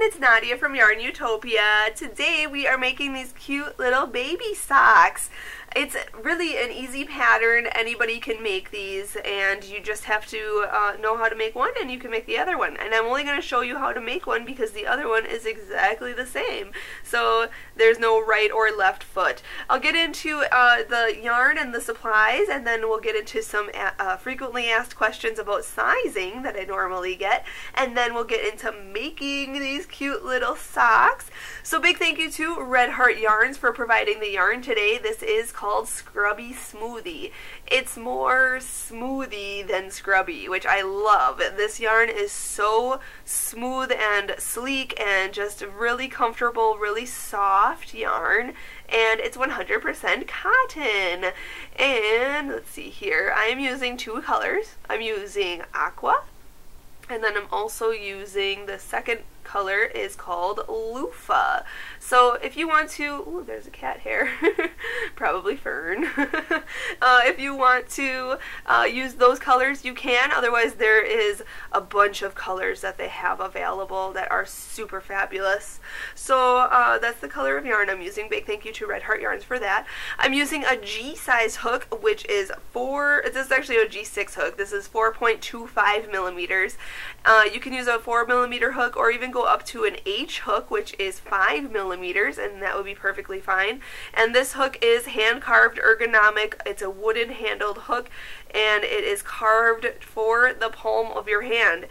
everyone, it's Nadia from YARNutopia. Today we are making these cute little baby socks. It's really an easy pattern. Anybody can make these, and you just have to know how to make one and you can make the other one. And I'm only going to show you how to make one because the other one is exactly the same. So there's no right or left foot. I'll get into the yarn and the supplies, and then we'll get into some frequently asked questions about sizing that I normally get, and then we'll get into making these cute little socks. So big thank you to Red Heart Yarns for providing the yarn today. This is called Scrubby Smoothie. It's more smoothie than scrubby, which I love. This yarn is so smooth and sleek and just really comfortable, really soft yarn, and it's 100% cotton. And let's see here, I'm using two colors. I'm using aqua, and then I'm also using the second color is called loofah. So if you want to, ooh, there's a cat hair, probably fern. If you want to use those colors, you can. Otherwise, there is a bunch of colors that they have available that are super fabulous. So that's the color of yarn I'm using. Big thank you to Red Heart Yarns for that. I'm using a G size hook, which is this is actually a G6 hook. This is 4.25mm. You can use a 4mm hook or even go up to an H hook, which is 5mm, and that would be perfectly fine. And this hook is hand carved, ergonomic. It's a wooden handled hook, and it is carved for the palm of your hand.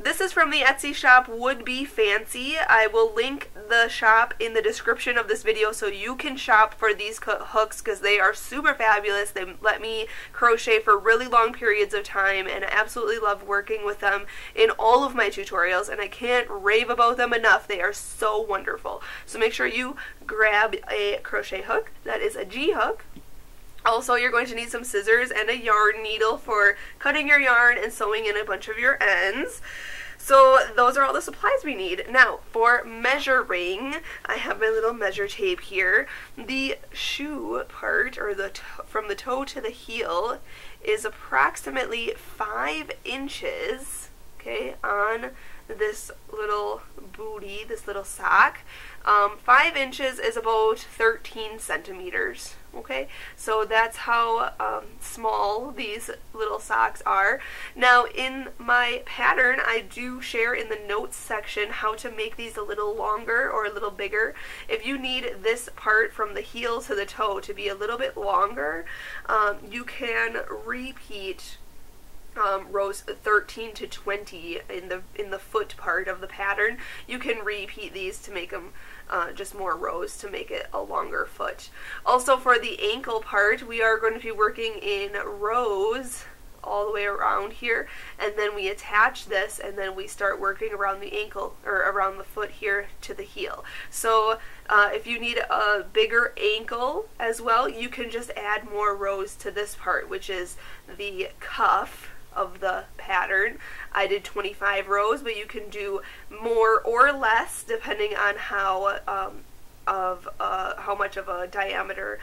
This is from the Etsy shop Would Be Fancy. I will link the shop in the description of this video so you can shop for these hooks because they are super fabulous. They let me crochet for really long periods of time, and I absolutely love working with them in all of my tutorials, and I can't rave about them enough. They are so wonderful. So make sure you grab a crochet hook that is a G hook. Also, you're going to need some scissors and a yarn needle for cutting your yarn and sewing in a bunch of your ends. So those are all the supplies we need. Now, for measuring, I have my little measure tape here. The shoe part, or from the toe to the heel, is approximately 5 inches, okay, on this little booty, this little sock. 5 inches is about 13 centimeters. Okay, so that's how small these little socks are. Now, in my pattern, I do share in the notes section how to make these a little longer or a little bigger. If you need this part from the heel to the toe to be a little bit longer, you can repeat rows 13 to 20 in the foot part of the pattern. You can repeat these to make them just more rows to make it a longer foot. Also, for the ankle part, we are going to be working in rows all the way around here, and then we attach this, and then we start working around the ankle, or around the foot here to the heel. So if you need a bigger ankle as well, you can just add more rows to this part, which is the cuff of the pattern. I did 25 rows, but you can do more or less depending on how much of a diameter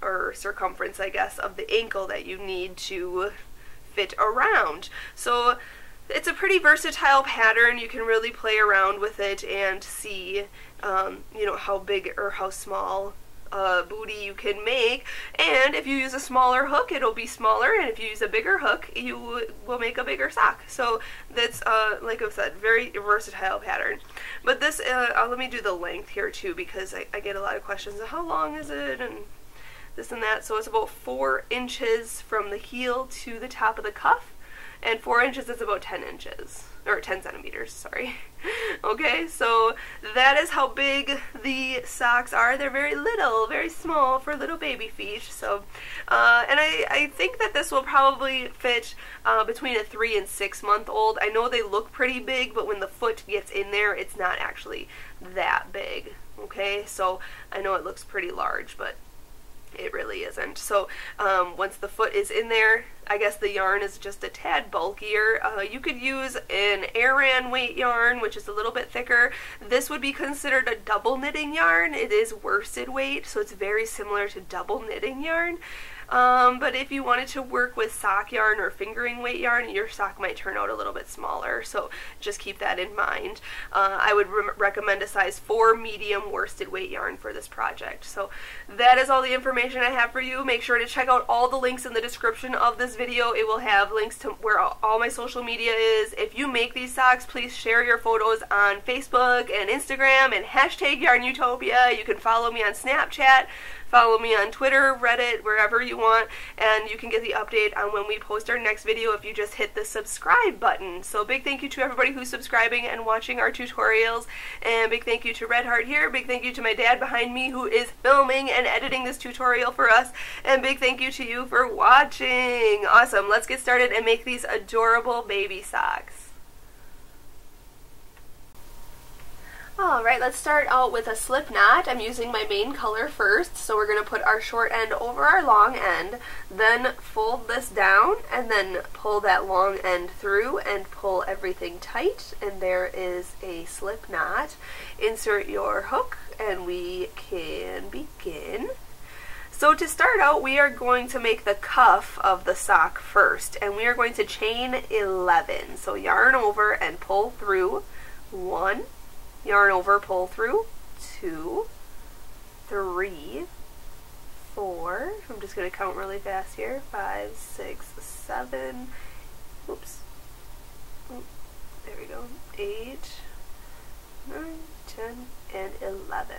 or circumference, I guess, of the ankle that you need to fit around. So it's a pretty versatile pattern. You can really play around with it and see you know, how big or how small booty you can make. And if you use a smaller hook, it'll be smaller, and if you use a bigger hook, you will make a bigger sock. So that's, like I've said, very versatile pattern. But this, let me do the length here too, because I get a lot of questions of how long is it and this and that. So it's about 4 inches from the heel to the top of the cuff, and 4 inches is about 10 inches, or 10 centimeters, sorry. Okay, so that is how big the socks are. They're very little, very small for little baby feet. So, and I think that this will probably fit between a 3- and 6-month old. I know they look pretty big, but when the foot gets in there, it's not actually that big. Okay, so I know it looks pretty large, but it really isn't. So once the foot is in there, I guess the yarn is just a tad bulkier. You could use an Aran weight yarn, which is a little bit thicker. This would be considered a double knitting yarn. It is worsted weight, so it's very similar to double knitting yarn. But if you wanted to work with sock yarn or fingering weight yarn, your sock might turn out a little bit smaller, so just keep that in mind. I would recommend a size 4 medium worsted weight yarn for this project. So that is all the information I have for you. Make sure to check out all the links in the description of this video. It will have links to where all my social media is. If you make these socks, please share your photos on Facebook and Instagram and hashtag YARNutopia. You can follow me on Snapchat, follow me on Twitter, Reddit, wherever you want, and you can get the update on when we post our next video if you just hit the subscribe button. So big thank you to everybody who's subscribing and watching our tutorials, and big thank you to Red Heart here, big thank you to my dad behind me who is filming and editing this tutorial for us, and big thank you to you for watching. Awesome, let's get started and make these adorable baby socks. Alright, let's start out with a slip knot. I'm using my main color first, so we're going to put our short end over our long end, then fold this down, and then pull that long end through and pull everything tight, and there is a slip knot. Insert your hook, and we can begin. So to start out, we are going to make the cuff of the sock first, and we are going to chain 11. So yarn over and pull through, 1, yarn over, pull through, 2, 3, 4, I'm just going to count really fast here, 5, 6, 7, oops, there we go, 8, 9, 10, and 11.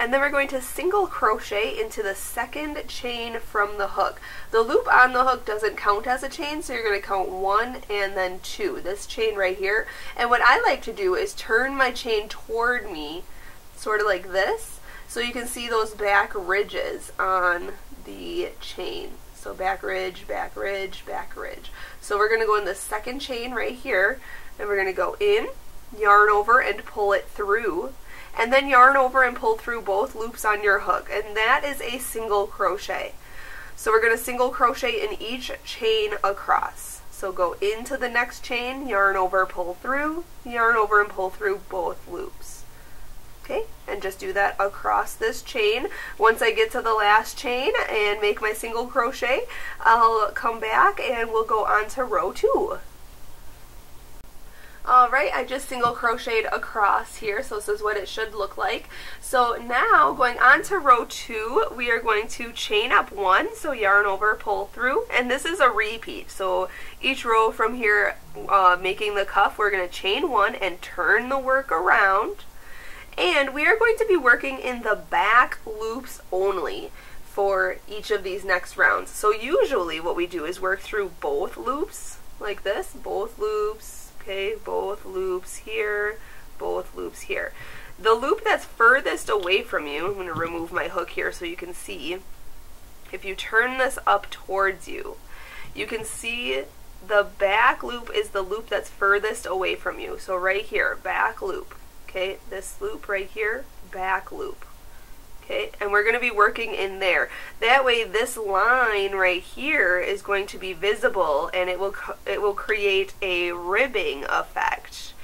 And then we're going to single crochet into the second chain from the hook. The loop on the hook doesn't count as a chain, so you're going to count 1 and then 2, this chain right here. And what I like to do is turn my chain toward me, sort of like this, so you can see those back ridges on the chain. So back ridge, back ridge, back ridge. So we're going to go in the second chain right here, and we're going to go in, yarn over, and pull it through, and then yarn over and pull through both loops on your hook, and that is a single crochet. So we're going to single crochet in each chain across. So go into the next chain, yarn over, pull through, yarn over, and pull through both loops. Okay, and just do that across this chain. Once I get to the last chain and make my single crochet, I'll come back and we'll go on to row 2. Alright, I just single crocheted across here, so this is what it should look like. So now, going on to row 2, we are going to chain up 1, so yarn over, pull through, and this is a repeat. So each row from here, making the cuff, we're going to chain 1 and turn the work around. And we are going to be working in the back loops only for each of these next rounds. So usually what we do is work through both loops, like this, both loops. Okay, both loops here, both loops here. The loop that's furthest away from you, I'm going to remove my hook here so you can see, if you turn this up towards you, you can see the back loop is the loop that's furthest away from you. So right here, back loop, okay, this loop right here, back loop. Okay, and we're going to be working in there. That way this line right here is going to be visible and it will create a ribbing effect.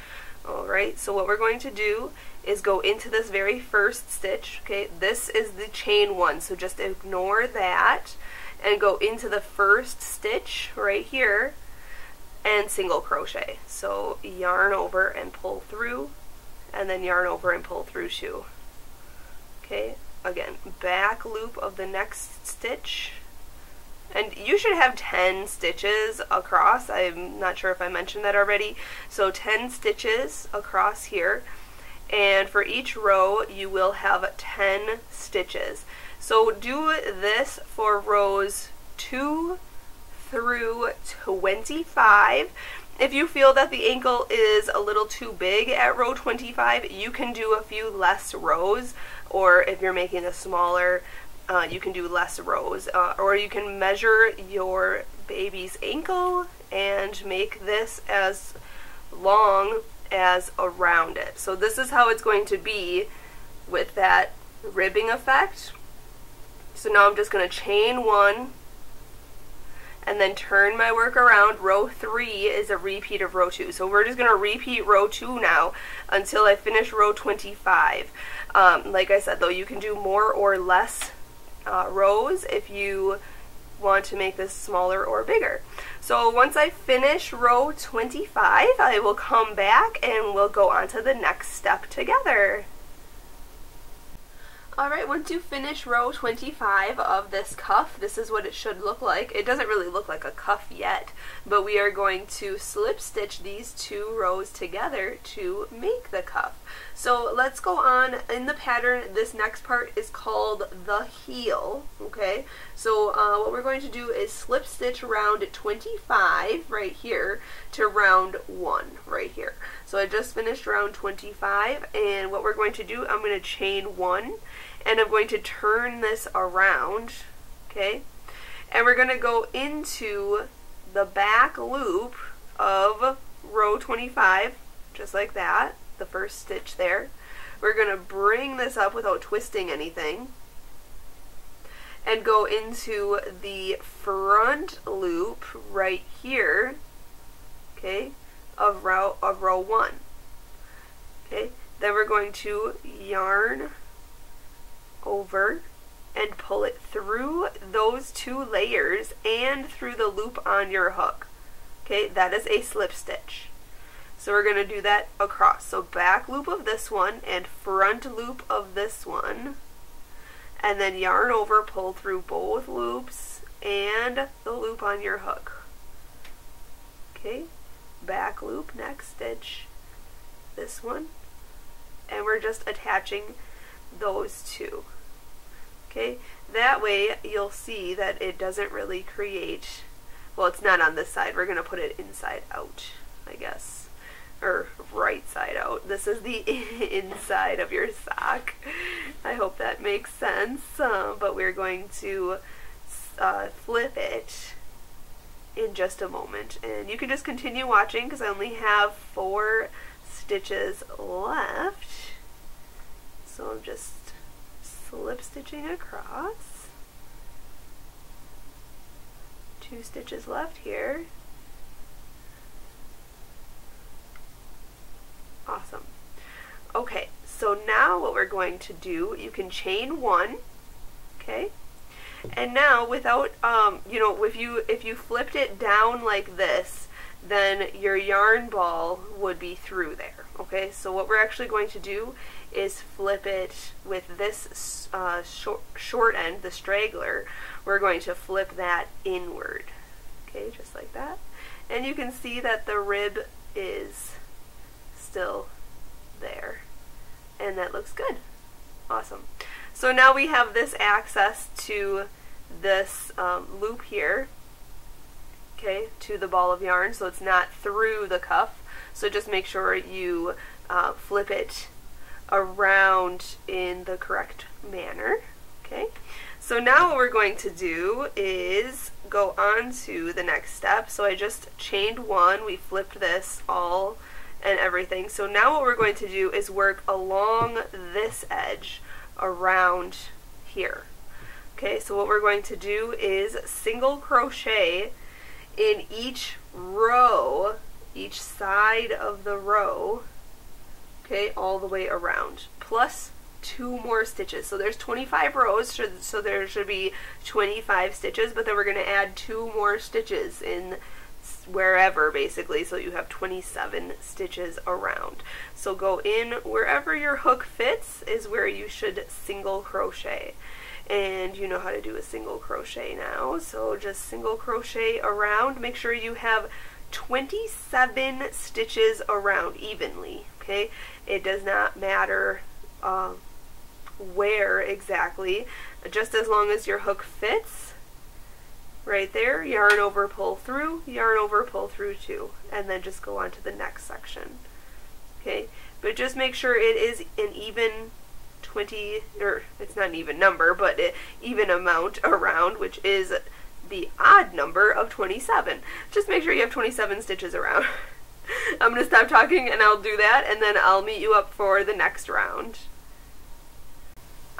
Alright, so what we're going to do is go into this very first stitch. Okay, this is the chain 1, so just ignore that and go into the first stitch right here and single crochet. So yarn over and pull through, and then yarn over and pull through 2. Okay. Again, back loop of the next stitch, and you should have 10 stitches across. I'm not sure if I mentioned that already. So 10 stitches across here, and for each row you will have 10 stitches. So do this for rows 2 through 25. If you feel that the ankle is a little too big at row 25, you can do a few less rows, or if you're making a smaller, you can do less rows, or you can measure your baby's ankle and make this as long as around it. So this is how it's going to be with that ribbing effect. So now I'm just going to chain 1, and then turn my work around. Row 3 is a repeat of row 2. So we're just going to repeat row 2 now until I finish row 25. Like I said though, you can do more or less rows if you want to make this smaller or bigger. So once I finish row 25, I will come back and we'll go on to the next step together. Alright, once you finish row 25 of this cuff, this is what it should look like. It doesn't really look like a cuff yet, but we are going to slip stitch these two rows together to make the cuff. So let's go on in the pattern. This next part is called the heel, okay? So what we're going to do is slip stitch round 25 right here to round 1 right here. So I just finished round 25, and what we're going to do, I'm going to chain 1. And I'm going to turn this around, okay? And we're going to go into the back loop of row 25, just like that, the first stitch there. We're going to bring this up without twisting anything and go into the front loop right here, okay, of row 1. Okay? Then we're going to yarn over and pull it through those two layers and through the loop on your hook. Okay, that is a slip stitch. So we're going to do that across. So back loop of this one and front loop of this one, and then yarn over, pull through both loops and the loop on your hook. Okay, back loop, next stitch, this one, and we're just attaching those two. Okay, that way you'll see that it doesn't really create, well, it's not on this side, we're going to put it inside out, I guess, or right side out. This is the inside of your sock. I hope that makes sense, but we're going to flip it in just a moment. And you can just continue watching because I only have 4 stitches left. So I'm just slip stitching across, 2 stitches left here. Awesome. Okay, so now what we're going to do, you can chain 1, okay? And now without, you know, if you flipped it down like this, then your yarn ball would be through there, okay? So what we're actually going to do is flip it with this short end, the straggler. We're going to flip that inward, okay, just like that. And you can see that the rib is still there, and that looks good. Awesome. So now we have this access to this loop here, okay, to the ball of yarn, so it's not through the cuff. So just make sure you flip it around in the correct manner, okay? So now what we're going to do is go on to the next step. So I just chained 1, we flipped this all and everything. So now what we're going to do is work along this edge around here, okay? So what we're going to do is single crochet in each row, each side of the row, okay, all the way around, plus 2 more stitches. So there's 25 rows, so there should be 25 stitches, but then we're going to add 2 more stitches in wherever, basically, so you have 27 stitches around. So go in wherever your hook fits is where you should single crochet. And you know how to do a single crochet now, so just single crochet around. Make sure you have 27 stitches around evenly, okay? It does not matter where exactly, just as long as your hook fits right there. Yarn over, pull through, yarn over, pull through 2, and then just go on to the next section, okay? But just make sure it is an even 20, or it's not an even number, but an even amount around, which is the odd number of 27. Just make sure you have 27 stitches around. I'm going to stop talking and I'll do that, and then I'll meet you up for the next round.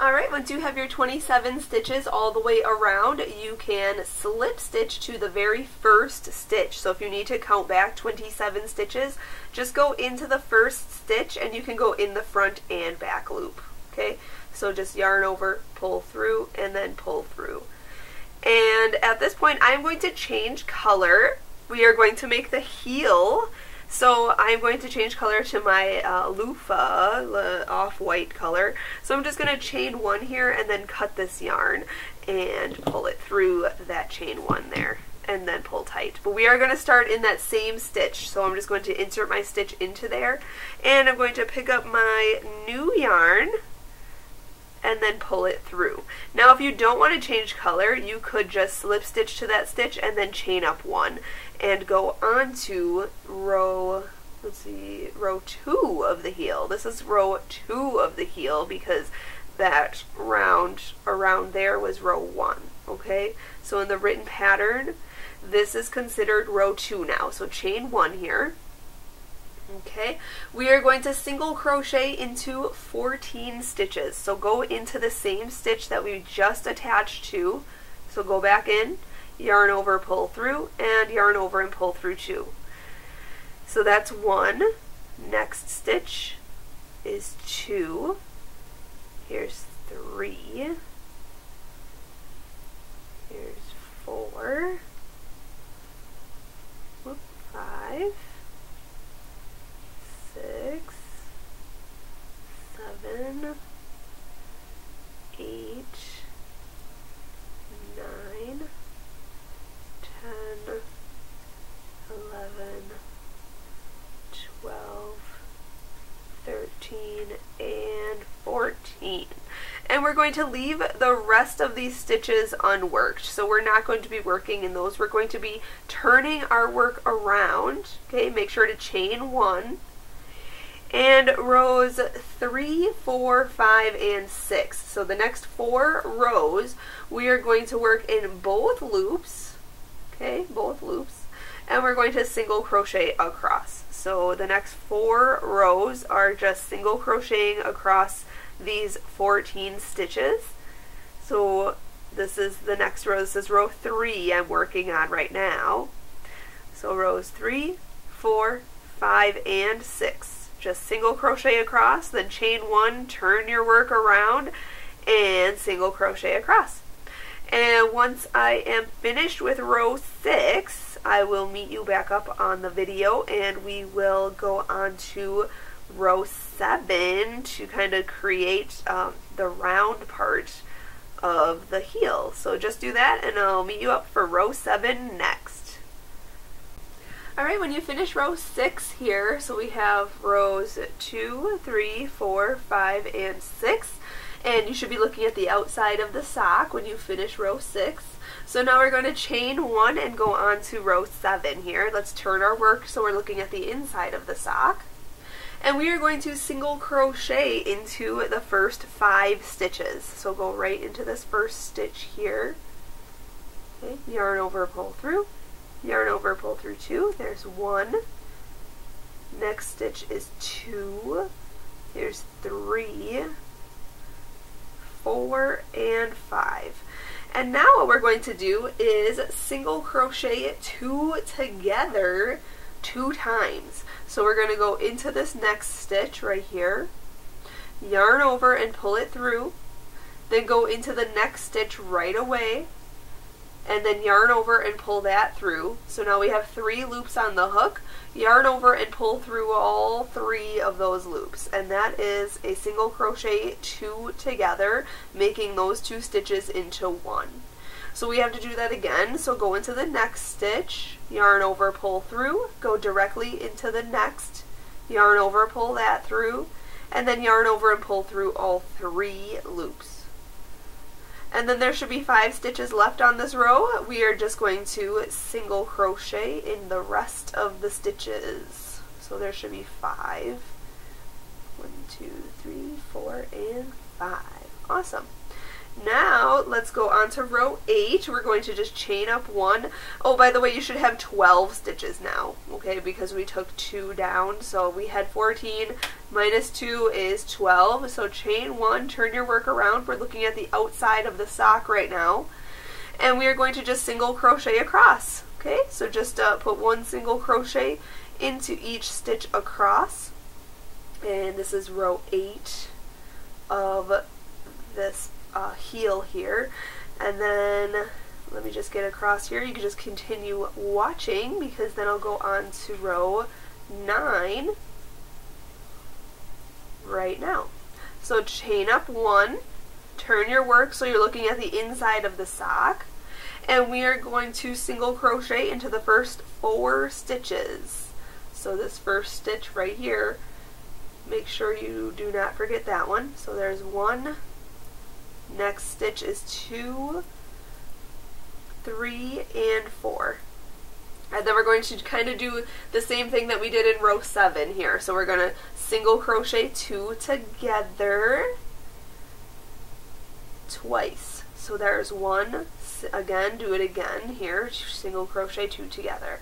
Alright, once you have your 27 stitches all the way around, you can slip stitch to the very first stitch. So if you need to count back 27 stitches, just go into the first stitch, and you can go in the front and back loop. Okay, so just yarn over, pull through, and then pull through. And at this point, I'm going to change color. We are going to make the heel. So I'm going to change color to my loofah, off-white color. So I'm just going to chain one here and then cut this yarn and pull it through that chain one there and then pull tight. But we are going to start in that same stitch. So I'm just going to insert my stitch into there, and I'm going to pick up my new yarn and then pull it through. Now if you don't want to change color, you could just slip stitch to that stitch and then chain up one and go on to row, let's see, row 2 of the heel. This is row 2 of the heel because that round around there was row 1, okay? So in the written pattern, this is considered row 2 now. So chain 1 here. Okay, we are going to single crochet into 14 stitches. So go into the same stitch that we just attached to. So go back in, yarn over, pull through, and yarn over and pull through 2. So that's 1. Next stitch is 2. Here's 3. Here's 4. Whoop, 5. 6, 7, 8, 9, 10, 11, 12, 13, and 14. And we're going to leave the rest of these stitches unworked. So we're not going to be working in those. We're going to be turning our work around. Okay, make sure to chain 1. And rows 3, 4, 5, and 6. So the next 4 rows, we are going to work in both loops, okay, both loops, and we're going to single crochet across. So the next 4 rows are just single crocheting across these 14 stitches. So this is the next row. This is row 3 I'm working on right now. So rows 3, 4, 5, and 6. Just single crochet across, then chain 1, turn your work around, and single crochet across. And once I am finished with row 6, I will meet you back up on the video, and we will go on to row 7 to kind of create the round part of the heel. So just do that, and I'll meet you up for row 7 next. Alright, when you finish row 6 here, so we have rows 2, 3, 4, 5, and 6, and you should be looking at the outside of the sock when you finish row 6. So now we're going to chain 1 and go on to row 7 here. Let's turn our work so we're looking at the inside of the sock. And we are going to single crochet into the first 5 stitches. So go right into this first stitch here. Okay, yarn over, pull through. Yarn over, pull through 2, there's 1, next stitch is 2, there's 3, 4, and 5. And now what we're going to do is single crochet 2 together 2 times. So we're going to go into this next stitch right here, yarn over and pull it through, then go into the next stitch right away, and then yarn over and pull that through. So now we have 3 loops on the hook, yarn over and pull through all 3 of those loops, and that is a single crochet 2 together, making those 2 stitches into 1. So we have to do that again, so go into the next stitch, yarn over, pull through, go directly into the next, yarn over, pull that through, and then yarn over and pull through all 3 loops. And then there should be 5 stitches left on this row. We are just going to single crochet in the rest of the stitches. So there should be 5. 1, 2, 3, 4, and 5. Awesome. Now let's go on to row 8. We're going to just chain up 1. Oh, by the way, you should have 12 stitches now, okay, because we took 2 down. So we had 14 minus 2 is 12. So chain 1, turn your work around. We're looking at the outside of the sock right now, and we are going to just single crochet across. Okay, so just put 1 single crochet into each stitch across, and this is row 8 of this heel here. And then Let me just get across here. You can just continue watching because then I'll go on to row 9 right now. So chain up 1, turn your work so you're looking at the inside of the sock, and we are going to single crochet into the first 4 stitches. So this first stitch right here, make sure you do not forget that one. So there's 1, next stitch is 2, 3, and 4. And then we're going to kind of do the same thing that we did in row 7 here. So we're going to single crochet 2 together twice. So there's 1, again, do it again here, single crochet 2 together.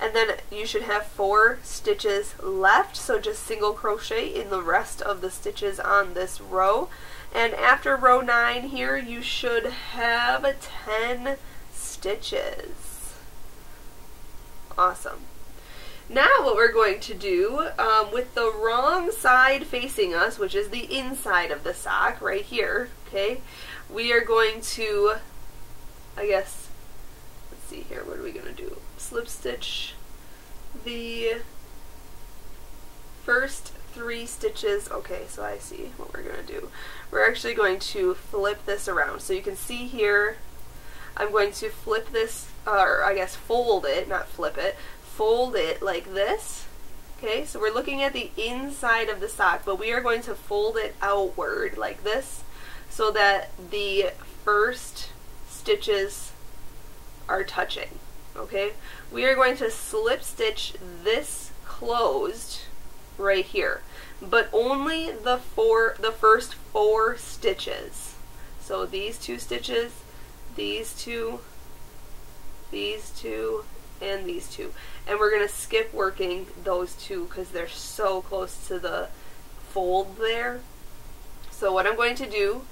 And then you should have 4 stitches left, so just single crochet in the rest of the stitches on this row. And after row 9 here, you should have 10 stitches. Awesome. Now what we're going to do with the wrong side facing us, which is the inside of the sock right here, okay, we are going to, I guess, let's see here, what are we going to do? Slip stitch the first 3 stitches. Okay, so I see what we're going to do. We're actually going to flip this around. So you can see here, I'm going to flip this, or I guess fold it, not flip it, fold it like this. Okay, so we're looking at the inside of the sock, but we are going to fold it outward like this so that the first stitches are touching. Okay, we are going to slip stitch this closed right here, but only the first 4 stitches. So these 2 stitches, these 2, and these 2. And we're going to skip working those 2 because they're so close to the fold there. So what I'm going to do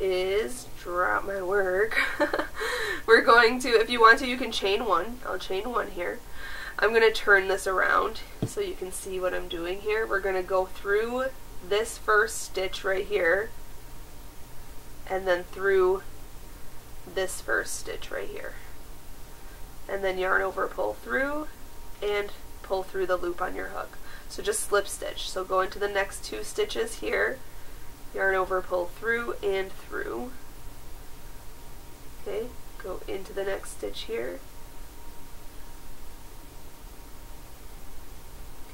is drop my work. We're going to, if you want to, you can chain 1. I'll chain 1 here. I'm going to turn this around so you can see what I'm doing here. We're going to go through this first stitch right here, and then through this first stitch right here, and then yarn over, pull through, and pull through the loop on your hook. So just slip stitch, so go into the next 2 stitches here, yarn over, pull through, and through. Okay, go into the next stitch here,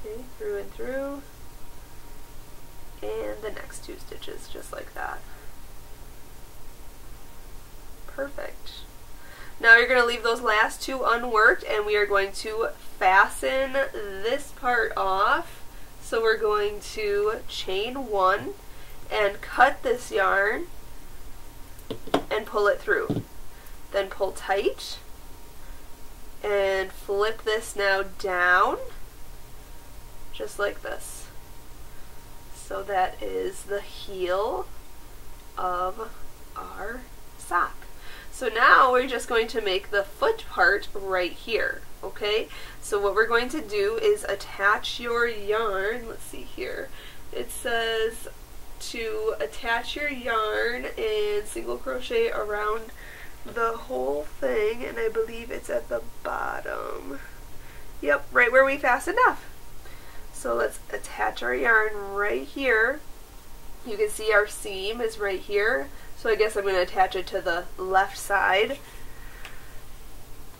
okay, through and through, and the next 2 stitches, just like that. Perfect. Now you're going to leave those last 2 unworked, and we are going to fasten this part off. So we're going to chain 1 and cut this yarn and pull it through. Then pull tight and flip this now down just like this. So that is the heel of our sock. So now we're just going to make the foot part right here, okay? So what we're going to do is attach your yarn, let's see here, it says to attach your yarn and single crochet around the whole thing, and I believe it's at the bottom. Yep, right where we fastened off. So let's attach our yarn right here. You can see our seam is right here. So I guess I'm going to attach it to the left side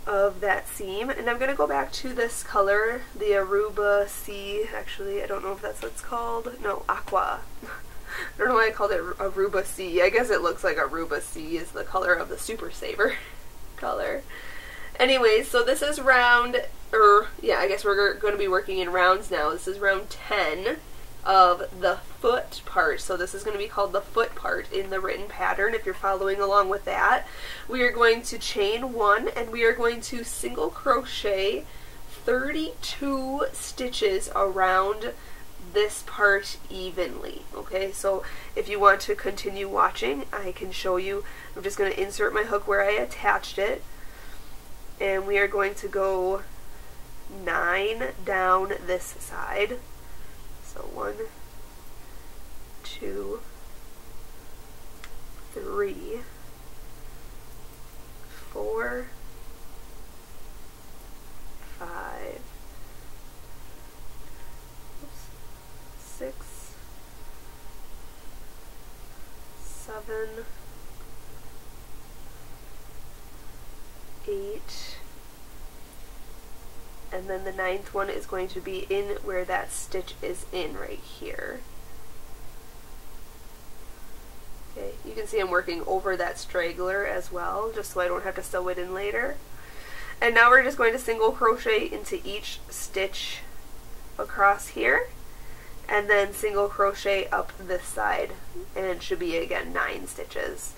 of that seam, and I'm going to go back to this color, the Aruba Sea, actually I don't know if that's what it's called, no, Aqua. I don't know why I called it Aruba Sea, I guess it looks like Aruba Sea is the color of the Super Saver color. Anyways, so this is round, or yeah, I guess we're going to be working in rounds now. This is round 10. Of the foot part. So this is going to be called the foot part in the written pattern if you're following along with that. We are going to chain 1 and we are going to single crochet 32 stitches around this part evenly. Okay, so if you want to continue watching, I can show you. I'm just going to insert my hook where I attached it, and we are going to go 9 down this side. So 1, 2, 3, 4, 5, 6, 7, 8, and then the ninth one is going to be in where that stitch is in right here. Okay, you can see I'm working over that straggler as well, just so I don't have to sew it in later. And now we're just going to single crochet into each stitch across here, and then single crochet up this side, and it should be again 9 stitches.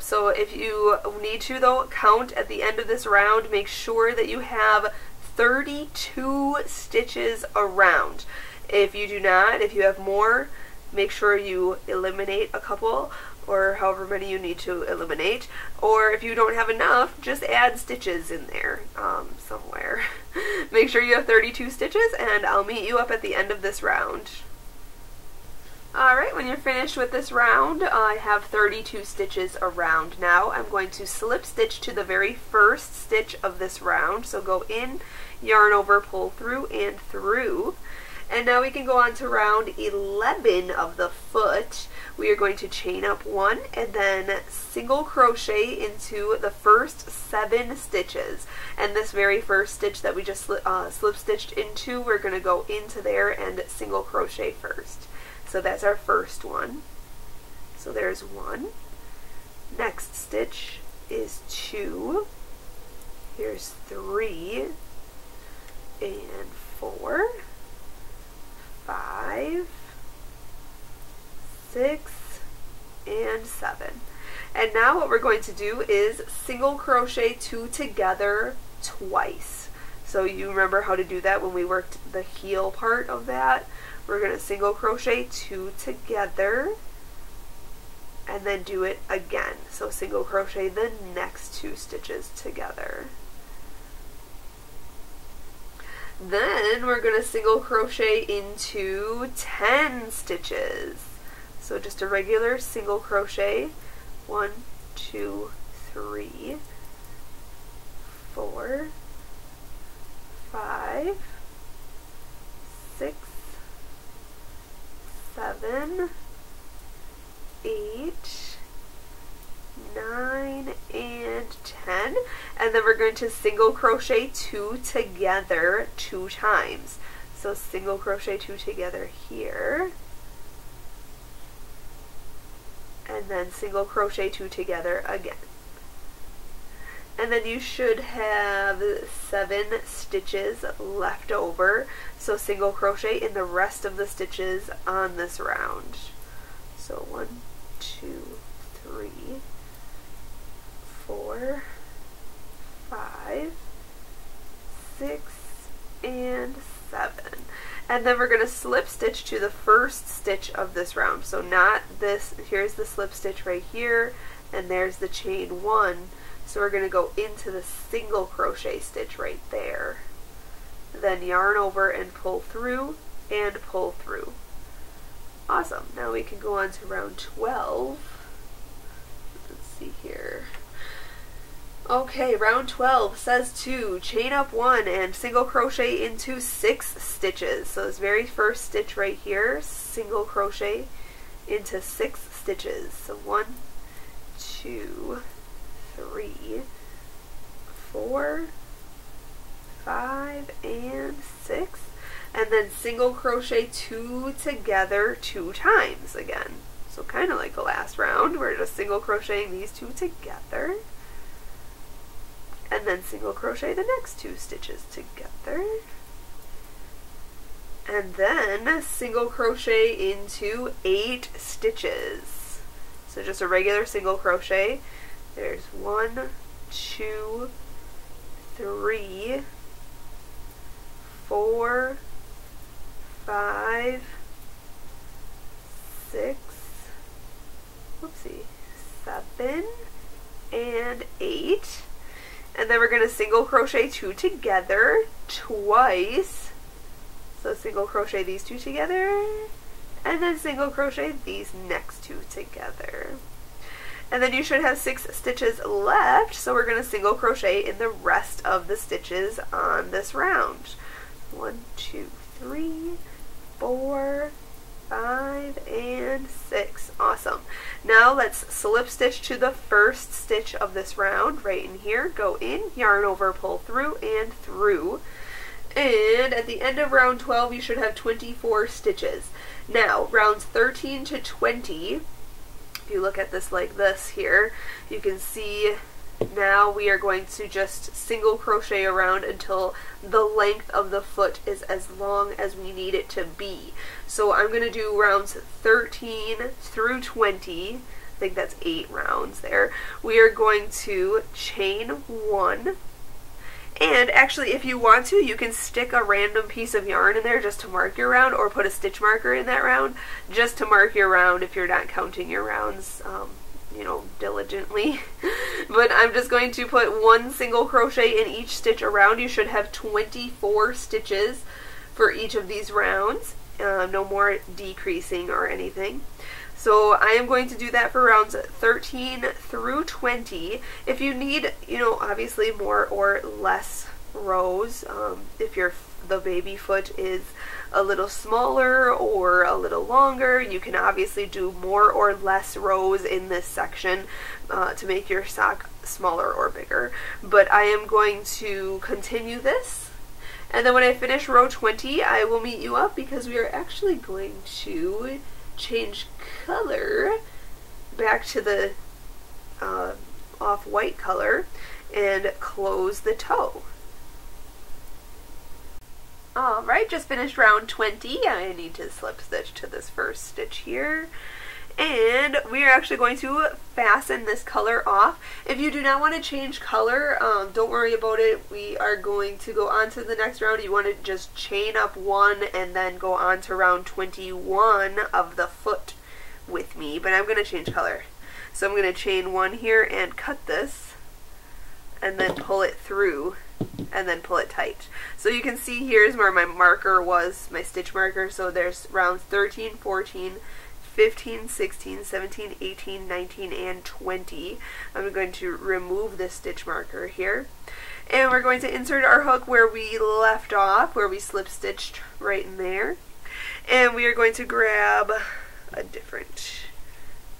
So if you need to though, count at the end of this round, make sure that you have 32 stitches around. If you do not, if you have more, make sure you eliminate a couple, or however many you need to eliminate, or if you don't have enough, just add stitches in there somewhere. Make sure you have 32 stitches, and I'll meet you up at the end of this round. Alright, when you're finished with this round, I have 32 stitches around now. I'm going to slip stitch to the very first stitch of this round, so go in, yarn over, pull through, and through. And now we can go on to round 11 of the foot. We are going to chain up 1 and then single crochet into the first 7 stitches. And this very first stitch that we just slip stitched into, we're going to go into there and single crochet first. So that's our first one. So there's 1. Next stitch is 2. Here's 3 and 4. 5, 6, and 7. And now what we're going to do is single crochet 2 together twice. So you remember how to do that when we worked the heel part of that. We're going to single crochet 2 together and then do it again. So single crochet the next 2 stitches together. Then we're going to single crochet into 10 stitches. So just a regular single crochet, 1, 2, 3, 4, 5, 6, 7, 8, 9, and 10, and then we're going to single crochet 2 together 2 times. So single crochet 2 together here, and then single crochet 2 together again. And then you should have 7 stitches left over, so single crochet in the rest of the stitches on this round. So 1, 2, 3, 4, 5, 6, and 7. And then we're going to slip stitch to the first stitch of this round. So not this, here's the slip stitch right here, and there's the chain 1. So we're going to go into the single crochet stitch right there. Then yarn over and pull through, and pull through. Awesome, now we can go on to round 12. Let's see here. Okay, round 12 says to chain up 1 and single crochet into 6 stitches. So this very first stitch right here, single crochet into 6 stitches. So 1, 2, 3, 4, 5, and 6. And then single crochet 2 together 2 times again. So kind of like the last round, we're just single crocheting these 2 together. And then single crochet the next 2 stitches together. And then single crochet into 8 stitches. So just a regular single crochet. There's 1, 2, 3, 4, 5, 6, 7, and 8. And then we're going to single crochet 2 together twice. So single crochet these 2 together, and then single crochet these next 2 together. and then you should have 6 stitches left, so we're going to single crochet in the rest of the stitches on this round. 1, 2, 3, 4, 5, and 6. Awesome. Now let's slip stitch to the first stitch of this round, right in here. Go in, yarn over, pull through, and through. And at the end of round 12, you should have 24 stitches. Now, rounds 13 to 20, if you look at this like this here, you can see now we are going to just single crochet around until the length of the foot is as long as we need it to be. So I'm going to do rounds 13 through 20. I think that's 8 rounds there. We are going to chain 1. And actually, if you want to, you can stick a random piece of yarn in there just to mark your round, or put a stitch marker in that round just to mark your round if you're not counting your rounds, you know, diligently. But I'm just going to put 1 single crochet in each stitch around. You should have 24 stitches for each of these rounds. No more decreasing or anything. So I am going to do that for rounds 13 through 20. If you need, you know, obviously more or less rows, if the baby foot is a little smaller or a little longer, you can obviously do more or less rows in this section to make your sock smaller or bigger. But I am going to continue this. And then when I finish row 20, I will meet you up, because we are actually going to change color back to the off-white color and close the toe. Alright, just finished round 20. I need to slip stitch to this first stitch here. And we are actually going to fasten this color off. If you do not want to change color, don't worry about it. We are going to go on to the next round. You want to just chain up 1 and then go on to round 21 of the foot with me. But I'm going to change color. So I'm going to chain 1 here and cut this, and then pull it through, and then pull it tight. So you can see here's where my marker was, my stitch marker. So there's rounds 13, 14, 15, 16, 17, 18, 19, and 20. I'm going to remove this stitch marker here. And we're going to insert our hook where we left off, where we slip stitched, right in there. And we are going to grab a different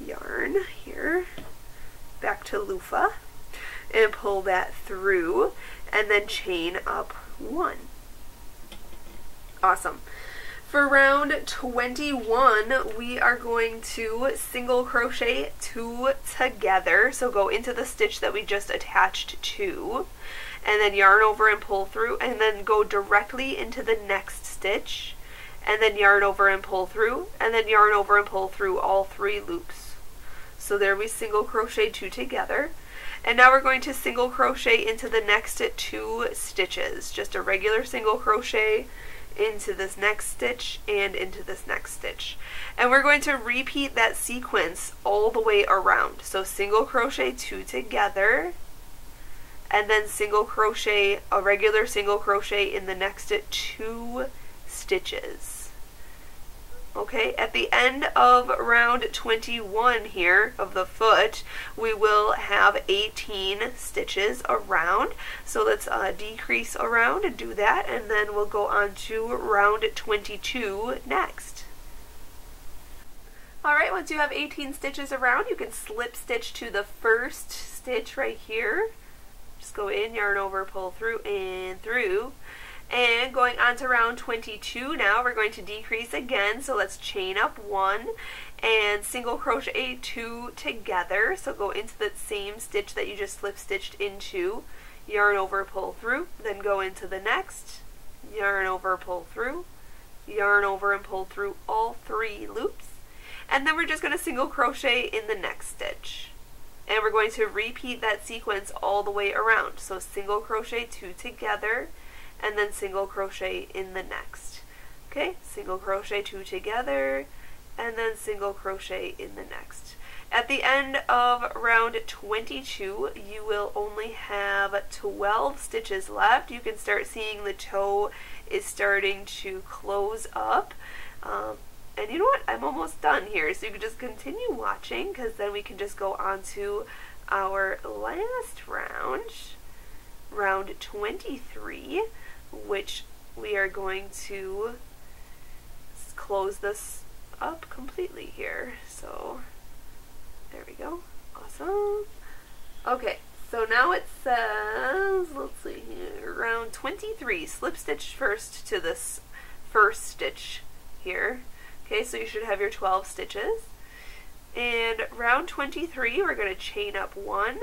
yarn here, back to loofah, and pull that through, and then chain up 1. Awesome. For round 21, we are going to single crochet 2 together. So go into the stitch that we just attached to, and then yarn over and pull through, and then go directly into the next stitch, and then yarn over and pull through, and then yarn over and pull through all 3 loops. So there we single crochet 2 together. And now we're going to single crochet into the next 2 stitches. Just a regular single crochet into this next stitch and into this next stitch, and we're going to repeat that sequence all the way around. So single crochet 2 together, and then single crochet, a regular single crochet in the next 2 stitches. Okay, at the end of round 21 here of the foot, we will have 18 stitches around. So let's decrease around and do that, and then we'll go on to round 22 next. Alright, once you have 18 stitches around, you can slip stitch to the first stitch right here. Just go in, yarn over, pull through, and through. And going on to round 22 now, we're going to decrease again, so let's chain up 1 and single crochet 2 together. So go into that same stitch that you just slip stitched into, yarn over, pull through, then go into the next, yarn over, pull through, yarn over and pull through all 3 loops, and then we're just going to single crochet in the next stitch. And we're going to repeat that sequence all the way around. So single crochet 2 together, and then single crochet in the next. Okay, single crochet 2 together, and then single crochet in the next. At the end of round 22, you will only have 12 stitches left. You can start seeing the toe is starting to close up. And you know what? I'm almost done here, so you can just continue watching, because then we can just go on to our last round, round 23, which we are going to close this up completely here. So there we go. Awesome. Okay, so now it says, let's see here, round 23, slip stitch first to this first stitch here. Okay, so you should have your 12 stitches. And round 23, we're going to chain up one,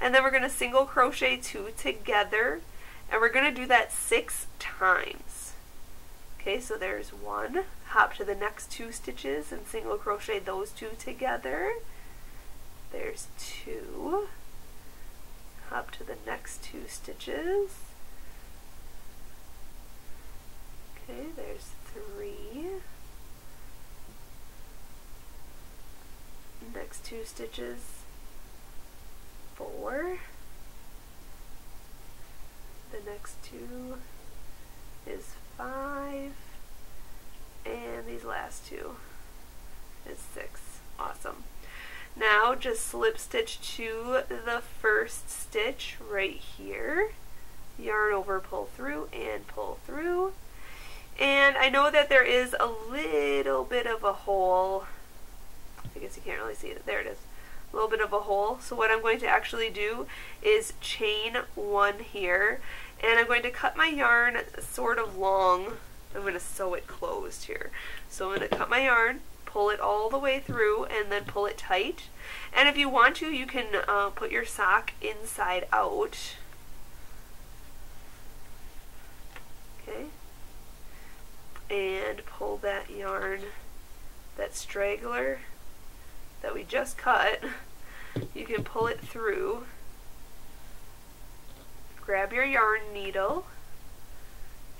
and then we're going to single crochet two together, and we're going to do that 6 times. Okay, so there's one, hop to the next 2 stitches and single crochet those 2 together. There's 2, hop to the next 2 stitches. Okay, there's 3, next 2 stitches, 4, the next 2 is 5, and these last 2 is 6. Awesome. Now just slip stitch to the first stitch right here, yarn over, pull through, and pull through. And I know that there is a little bit of a hole. I guess you can't really see it. There it is. A little bit of a hole. So what I'm going to actually do is chain one here, and I'm going to cut my yarn sort of long. I'm going to sew it closed here. So I'm going to cut my yarn, pull it all the way through, and then pull it tight. And if you want to, you can put your sock inside out. Okay. And pull that yarn, that straggler that we just cut, you can pull it through, grab your yarn needle,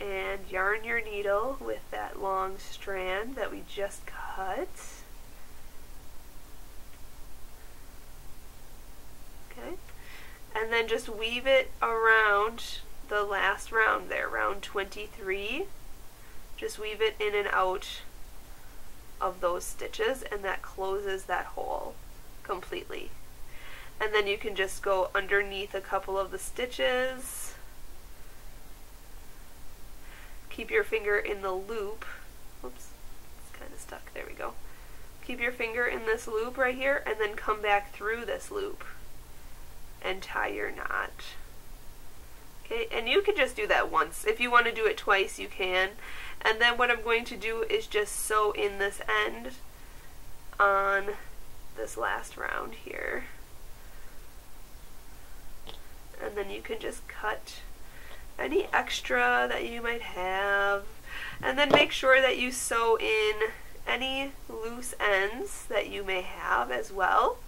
and yarn your needle with that long strand that we just cut. Okay, and then just weave it around the last round there, round 23. Just weave it in and out of those stitches, and that closes that hole completely. And then you can just go underneath a couple of the stitches, keep your finger in the loop. Oops, it's kind of stuck. There we go. Keep your finger in this loop right here, and then come back through this loop and tie your knot. Okay, and you can just do that once. If you want to do it twice, you can. And then what I'm going to do is just sew in this end on this last round here. And then you can just cut any extra that you might have. And then make sure that you sew in any loose ends that you may have as well.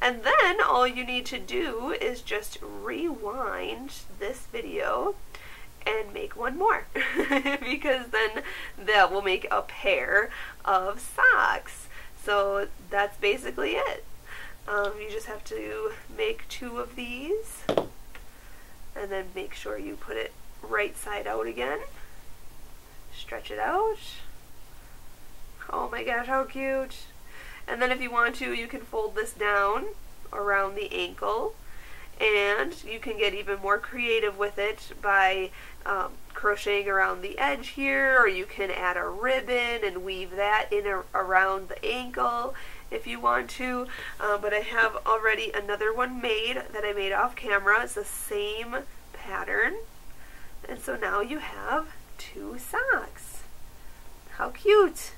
And then all you need to do is just rewind this video and make one more because then that will make a pair of socks. So that's basically it. You just have to make 2 of these, and then make sure you put it right side out again. Stretch it out. Oh my gosh, how cute. And then if you want to, you can fold this down around the ankle, and you can get even more creative with it by crocheting around the edge here, or you can add a ribbon and weave that in around the ankle if you want to. But I have already another one made that I made off camera. It's the same pattern, and so now you have 2 socks. How cute.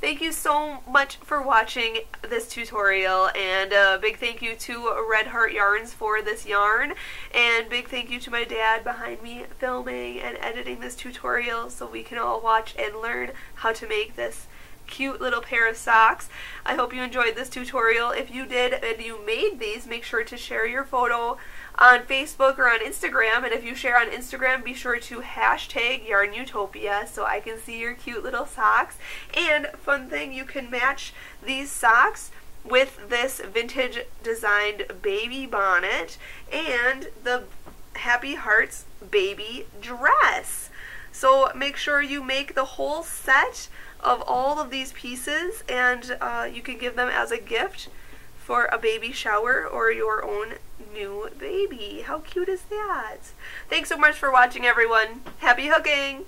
Thank you so much for watching this tutorial, and a big thank you to Red Heart Yarns for this yarn, and big thank you to my dad behind me filming and editing this tutorial so we can all watch and learn how to make this cute little pair of socks. I hope you enjoyed this tutorial. If you did and you made these, make sure to share your photo on Facebook or on Instagram, and if you share on Instagram, be sure to hashtag YARNutopia so I can see your cute little socks. And fun thing, you can match these socks with this vintage designed baby bonnet and the Happy Hearts baby dress. So make sure you make the whole set of all of these pieces, and you can give them as a gift for a baby shower or your own new baby. How cute is that? Thanks so much for watching, everyone. Happy hooking!